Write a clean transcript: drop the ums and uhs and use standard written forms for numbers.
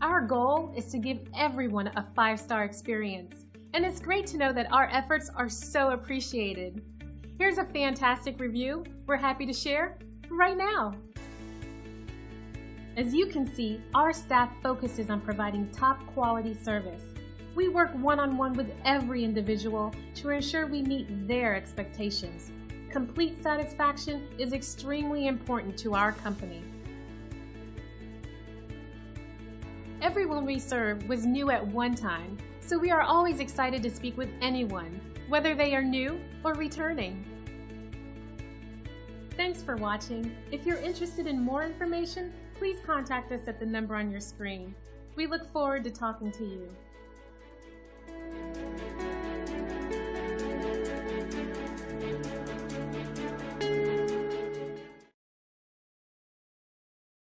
Our goal is to give everyone a 5-star experience, and it's great to know that our efforts are so appreciated. Here's a fantastic review we're happy to share right now. As you can see, our staff focuses on providing top quality service. We work one-on-one with every individual to ensure we meet their expectations. Complete satisfaction is extremely important to our company. Everyone we serve was new at one time, so we are always excited to speak with anyone, whether they are new or returning. Thanks for watching. If you're interested in more information, please contact us at the number on your screen. We look forward to talking to you.